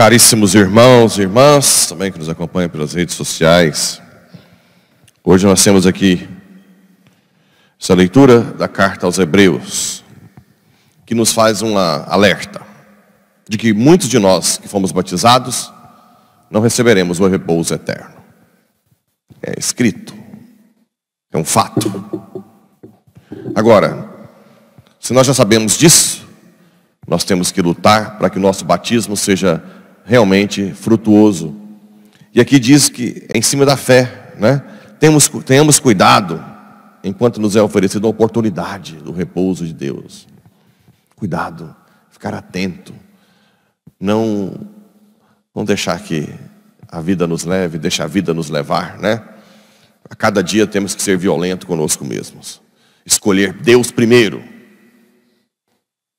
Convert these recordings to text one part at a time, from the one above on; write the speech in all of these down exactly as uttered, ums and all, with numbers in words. Caríssimos irmãos e irmãs, também que nos acompanham pelas redes sociais. Hoje nós temos aqui essa leitura da carta aos Hebreus, que nos faz uma alerta de que muitos de nós que fomos batizados não receberemos o repouso eterno. É escrito, é um fato. Agora, se nós já sabemos disso, nós temos que lutar para que o nosso batismo seja realmente frutuoso. E aqui diz que é em cima da fé, né? Temos, tenhamos cuidado enquanto nos é oferecida a oportunidade do repouso de Deus. Cuidado, ficar atento. Não, não deixar que a vida nos leve, deixar a vida nos levar, né? A cada dia temos que ser violento conosco mesmos. Escolher Deus primeiro.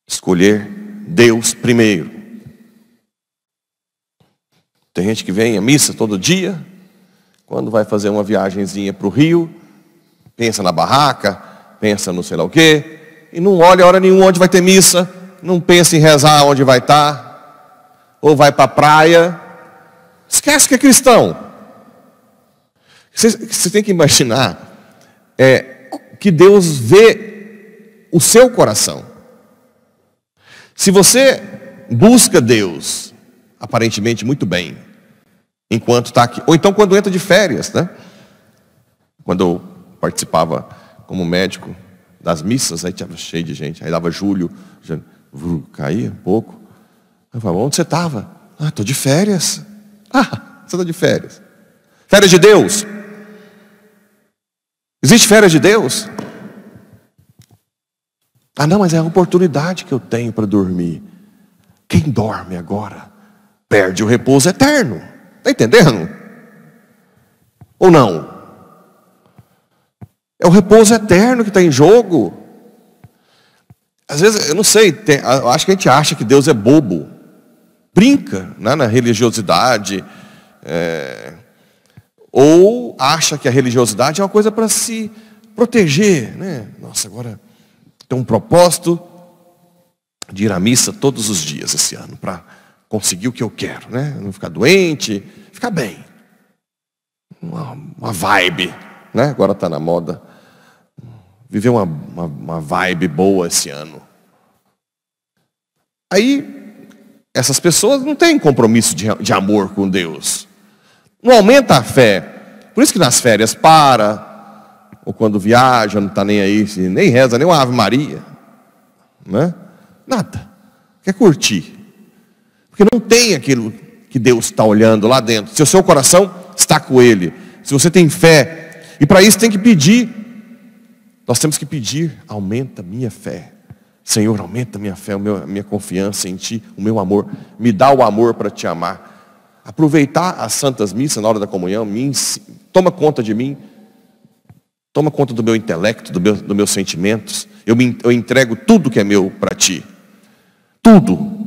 Escolher Deus primeiro. Tem gente que vem à missa todo dia. Quando vai fazer uma viagenzinha para o Rio, pensa na barraca, pensa no sei lá o quê, e não olha hora nenhuma onde vai ter missa, não pensa em rezar onde vai estar, ou vai para a praia. Esquece que é cristão. Você, você tem que imaginar é, que Deus vê o seu coração. Se você busca Deus, aparentemente muito bem, enquanto está aqui, ou então quando entra de férias, né? Quando eu participava como médico das missas, aí estava cheio de gente, aí dava julho, já, vru, caía um pouco. Eu falava, onde você estava? Ah, estou de férias. Ah, você está de férias. Férias de Deus. Existe férias de Deus? Ah, não, mas é a oportunidade que eu tenho para dormir. Quem dorme agora perde o repouso eterno. Está entendendo? Ou não? É o repouso eterno que está em jogo. Às vezes, eu não sei, tem, eu acho que a gente acha que Deus é bobo. Brinca, né, na religiosidade. É, ou acha que a religiosidade é uma coisa para se proteger. Né? Nossa, agora tem um propósito de ir à missa todos os dias esse ano para conseguir o que eu quero, né? Não ficar doente, ficar bem. Uma, uma vibe, né? Agora está na moda. Viver uma, uma, uma vibe boa esse ano. Aí, essas pessoas não têm compromisso de, de amor com Deus. Não aumenta a fé. Por isso que nas férias para, ou quando viaja, não está nem aí, nem reza, nem uma Ave Maria. Né? Nada. Quer curtir. Porque não tem aquilo que Deus está olhando lá dentro. Se o seu coração está com Ele. Se você tem fé. E para isso tem que pedir. Nós temos que pedir. Aumenta minha fé. Senhor, aumenta minha fé, a minha confiança em Ti, o meu amor. Me dá o amor para Te amar. Aproveitar as santas missas na hora da comunhão. Me ensina, toma conta de mim. Toma conta do meu intelecto, do meu, dos meus sentimentos. Eu, me, eu entrego tudo que é meu para Ti. Tudo.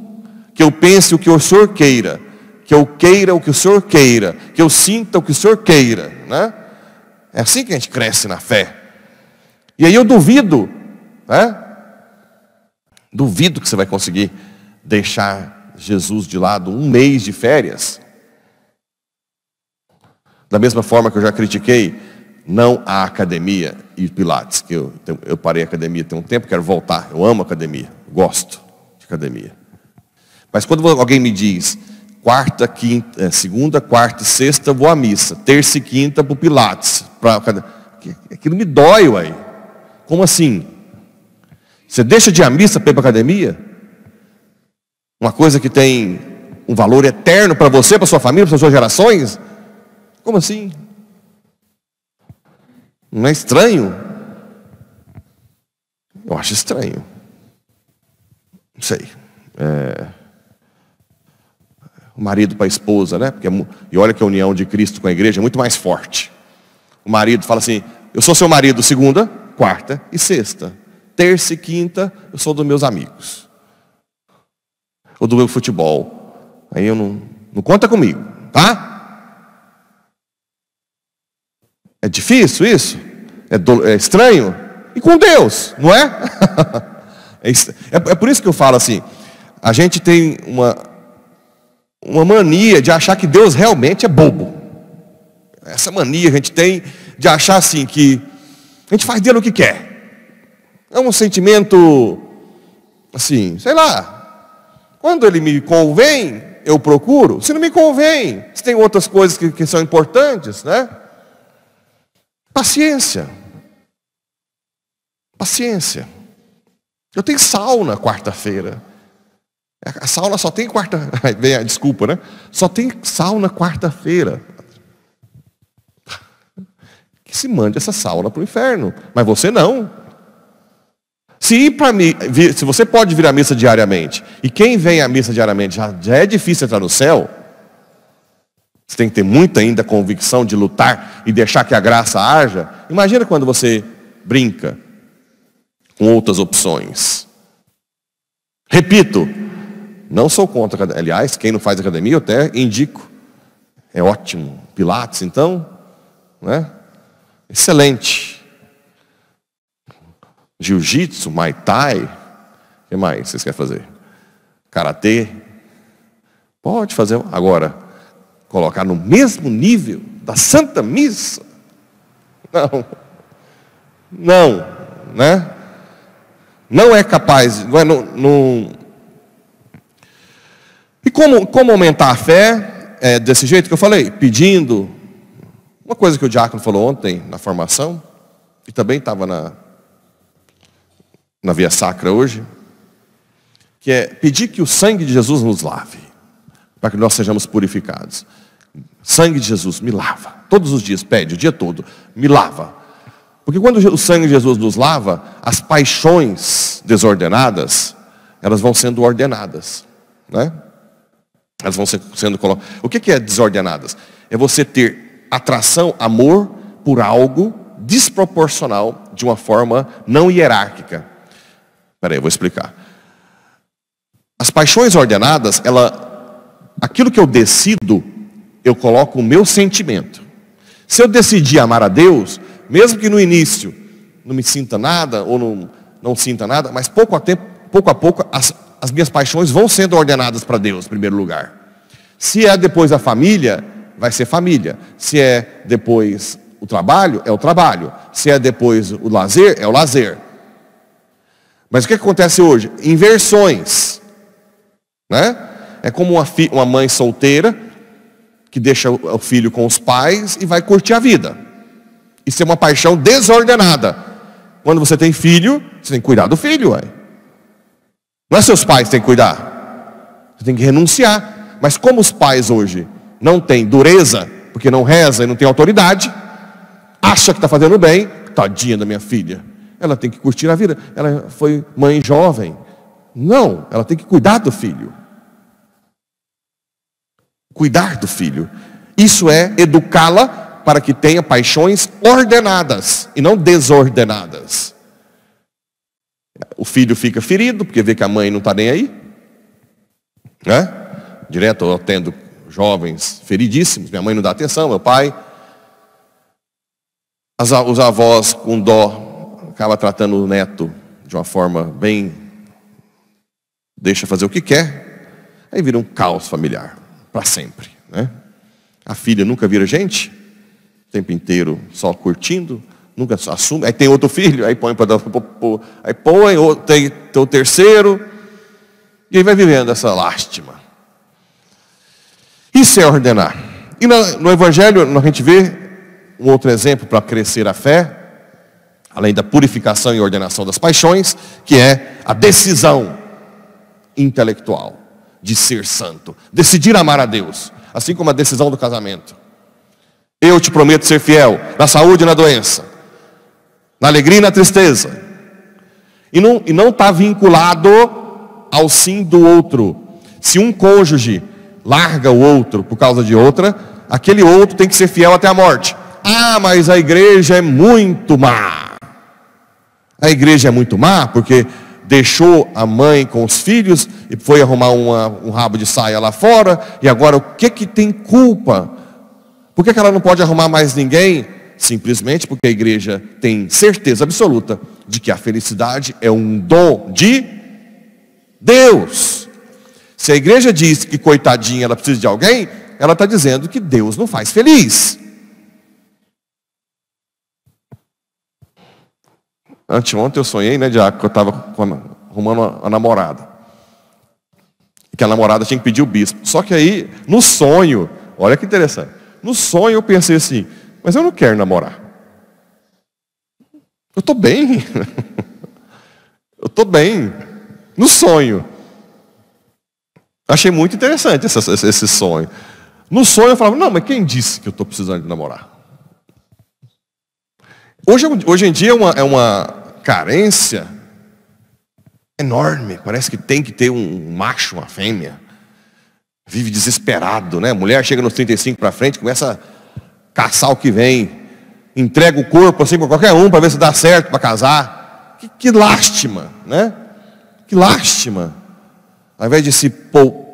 Que eu pense o que o Senhor queira, que eu queira o que o Senhor queira, que eu sinta o que o Senhor queira, né? É assim que a gente cresce na fé. E aí eu duvido, né? Duvido que você vai conseguir deixar Jesus de lado um mês de férias. Da mesma forma que eu já critiquei, não a academia e Pilates, que eu, eu parei a academia tem um tempo, quero voltar, eu amo academia, gosto de academia. Mas quando alguém me diz, quarta, quinta, segunda, quarta e sexta vou à missa, terça e quinta para o Pilates. Pra... Aquilo me dói, uai. Como assim? Você deixa de ir à missa para ir para a academia? Uma coisa que tem um valor eterno para você, para sua família, para suas gerações? Como assim? Não é estranho? Eu acho estranho. Não sei. É... O marido para a esposa, né? Porque, e olha que a união de Cristo com a igreja é muito mais forte. O marido fala assim, eu sou seu marido segunda, quarta e sexta. Terça e quinta, eu sou dos meus amigos. Ou do meu futebol. Aí eu não... Não conta comigo, tá? É difícil isso? É, do, é estranho? E com Deus, não é? é? É por isso que eu falo assim, a gente tem uma... uma mania de achar que Deus realmente é bobo. Essa mania que a gente tem de achar assim que a gente faz dele o que quer. É um sentimento, assim, sei lá, quando ele me convém, eu procuro. Se não me convém, se tem outras coisas que, que são importantes, né? Paciência. Paciência. Eu tenho sauna quarta-feira. A sauna só tem quarta... Desculpa, né? Só tem sauna quarta-feira. Que se mande essa sauna para o inferno. Mas você não. Se, ir pra, se você pode vir à missa diariamente, e quem vem à missa diariamente já, já é difícil entrar no céu, você tem que ter muita ainda convicção de lutar e deixar que a graça haja. Imagina quando você brinca com outras opções. Repito, não sou contra, aliás, quem não faz academia eu até indico. É ótimo. Pilates, então, né? Excelente. Jiu-jitsu, Muay Thai, o que mais vocês querem fazer? Karatê. Pode fazer. Agora, colocar no mesmo nível da Santa Missa? Não. Não. Né? Não é capaz. Não é, não, não... E como, como aumentar a fé? É desse jeito que eu falei? Pedindo. Uma coisa que o diácono falou ontem na formação, e também estava na... na Via Sacra hoje, que é pedir que o sangue de Jesus nos lave, para que nós sejamos purificados. Sangue de Jesus, me lava. Todos os dias, pede, o dia todo, me lava. Porque quando o sangue de Jesus nos lava, as paixões desordenadas, elas vão sendo ordenadas. Né? Elas vão sendo colocadas. O que é desordenadas? É você ter atração, amor, por algo desproporcional, de uma forma não hierárquica. Peraí, eu vou explicar. As paixões ordenadas, ela, aquilo que eu decido, eu coloco o meu sentimento. Se eu decidir amar a Deus, mesmo que no início não me sinta nada, ou não, não sinta nada, mas pouco a, tempo, pouco, a pouco as, as minhas paixões vão sendo ordenadas para Deus, em primeiro lugar. Se é depois a família, vai ser família. Se é depois o trabalho, é o trabalho. Se é depois o lazer, é o lazer. Mas o que acontece hoje? Inversões. Né? É como uma, fi- uma mãe solteira que deixa o filho com os pais e vai curtir a vida. Isso é uma paixão desordenada. Quando você tem filho, você tem que cuidar do filho. Ué. Não é seus pais que têm que cuidar. Você tem que renunciar. Mas como os pais hoje não têm dureza, porque não reza e não tem autoridade, acha que está fazendo bem, tadinha da minha filha. Ela tem que curtir a vida. Ela foi mãe jovem. Não, ela tem que cuidar do filho. Cuidar do filho. Isso é educá-la para que tenha paixões ordenadas e não desordenadas. O filho fica ferido porque vê que a mãe não está nem aí. Né? Direto eu atendo jovens feridíssimos. Minha mãe não dá atenção, meu pai. As, os avós com dó. Acaba tratando o neto de uma forma bem... deixa fazer o que quer. Aí vira um caos familiar. Para sempre. Né? A filha nunca vira gente. O tempo inteiro só curtindo. Nunca assume. Aí tem outro filho. Aí põe para dar... Aí põe. Tem o terceiro. E aí vai vivendo essa lástima. Isso é ordenar. E no Evangelho a gente vê um outro exemplo para crescer a fé. Além da purificação e ordenação das paixões, que é a decisão intelectual de ser santo. Decidir amar a Deus, assim como a decisão do casamento. Eu te prometo ser fiel, na saúde e na doença, na alegria e na tristeza. E não e não está vinculado ao sim do outro. Se um cônjuge larga o outro por causa de outra, aquele outro tem que ser fiel até a morte. Ah, mas a igreja é muito má. A igreja é muito má porque deixou a mãe com os filhos e foi arrumar uma, um rabo de saia lá fora. E agora o que que tem culpa? Por que que ela não pode arrumar mais ninguém? Simplesmente porque a igreja tem certeza absoluta de que a felicidade é um dom de Deus. Se a igreja diz que coitadinha ela precisa de alguém, ela está dizendo que Deus não faz feliz. Anteontem eu sonhei, né, Diaco, que eu estava arrumando a namorada. Que a namorada tinha que pedir o bispo. Só que aí, no sonho, olha que interessante. No sonho eu pensei assim, mas eu não quero namorar. Eu estou bem. Eu estou bem. No sonho. Achei muito interessante esse, esse, esse sonho. No sonho eu falava, não, mas quem disse que eu estou precisando de namorar? Hoje, hoje em dia é uma, é uma carência enorme. Parece que tem que ter um macho, uma fêmea. Vive desesperado, né? A mulher chega nos trinta e cinco para frente, começa a caçar o que vem. Entrega o corpo assim para qualquer um para ver se dá certo para casar. Que, que lástima, né? Que lástima. Ao invés de se pôr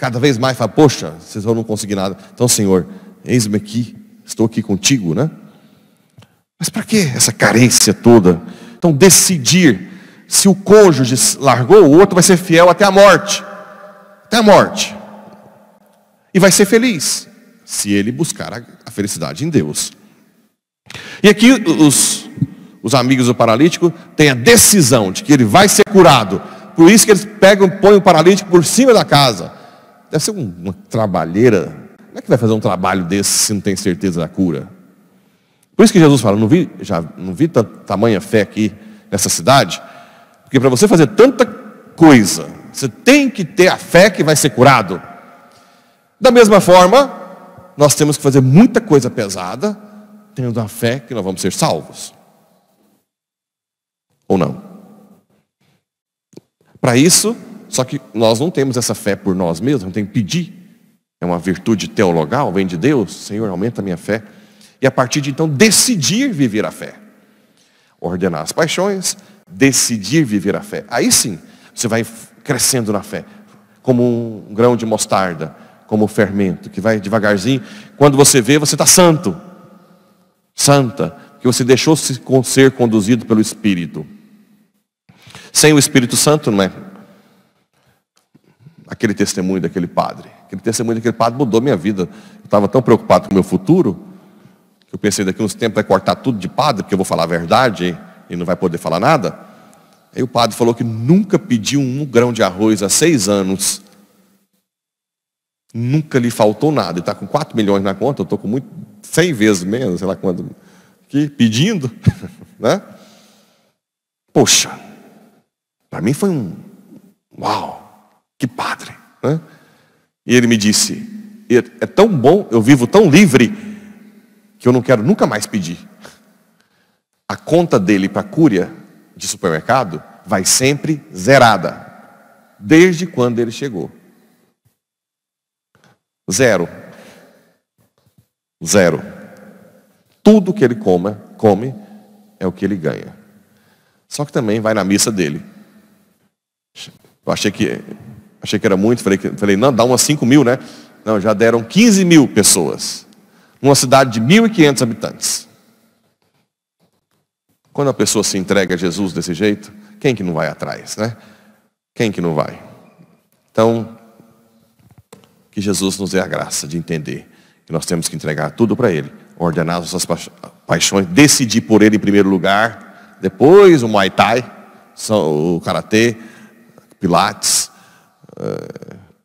cada vez mais, falar, poxa, vocês vão não conseguir nada. Então, Senhor, eis-me aqui, estou aqui contigo, né? Mas para que essa carência toda? Então, decidir se o cônjuge largou o outro, vai ser fiel até a morte. Até a morte. E vai ser feliz, se ele buscar a felicidade em Deus. E aqui os, os amigos do paralítico têm a decisão de que ele vai ser curado. Por isso que eles pegam, põem o paralítico por cima da casa. Deve ser uma trabalheira. Como é que vai fazer um trabalho desse se não tem certeza da cura? Por isso que Jesus fala, não vi, já, não vi tamanha fé aqui nessa cidade, porque para você fazer tanta coisa, você tem que ter a fé que vai ser curado. Da mesma forma, nós temos que fazer muita coisa pesada, tendo a fé que nós vamos ser salvos. Ou não? Para isso, só que nós não temos essa fé por nós mesmos, não tem que pedir. É uma virtude teologal, vem de Deus. Senhor, aumenta a minha fé. E a partir de então, decidir viver a fé. Ordenar as paixões, decidir viver a fé. Aí sim, você vai crescendo na fé. Como um grão de mostarda, como o fermento, que vai devagarzinho. Quando você vê, você está santo. Santa, que você deixou -se ser conduzido pelo Espírito. Sem o Espírito Santo, não é? Aquele testemunho daquele padre. Aquele testemunho daquele padre mudou minha vida. Eu estava tão preocupado com o meu futuro... Eu pensei, daqui uns tempos vai cortar tudo de padre, porque eu vou falar a verdade e não vai poder falar nada. Aí o padre falou que nunca pediu um grão de arroz há seis anos. Nunca lhe faltou nada. Ele está com quatro milhões na conta, eu estou com muito, cem vezes menos, sei lá quanto, aqui, pedindo. Né? Poxa, para mim foi um... Uau, que padre. Né? E ele me disse, é tão bom, eu vivo tão livre... que eu não quero nunca mais pedir. A conta dele para a cúria de supermercado vai sempre zerada. Desde quando ele chegou. Zero. Zero. Tudo que ele coma, come é o que ele ganha. Só que também vai na missa dele. Eu achei que, achei que era muito, falei, falei não, dá umas cinco mil, né? Não, já deram quinze mil pessoas. Numa cidade de mil e quinhentos habitantes. Quando a pessoa se entrega a Jesus desse jeito, quem que não vai atrás, né? Quem que não vai? Então, que Jesus nos dê a graça de entender que nós temos que entregar tudo para Ele, ordenar as nossas pa- paixões, decidir por Ele em primeiro lugar, depois o Muay Thai, o Karatê, Pilates,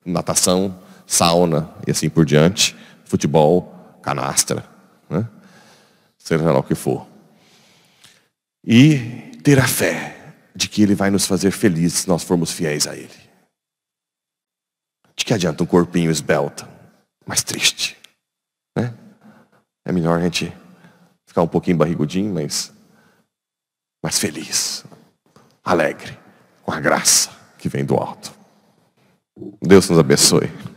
natação, sauna e assim por diante, futebol, canastra, né? Seja lá o que for. E ter a fé de que Ele vai nos fazer felizes se nós formos fiéis a Ele. De que adianta um corpinho esbelto, mas triste, né? É melhor a gente ficar um pouquinho barrigudinho, mas, mas feliz, alegre, com a graça que vem do alto. Deus nos abençoe.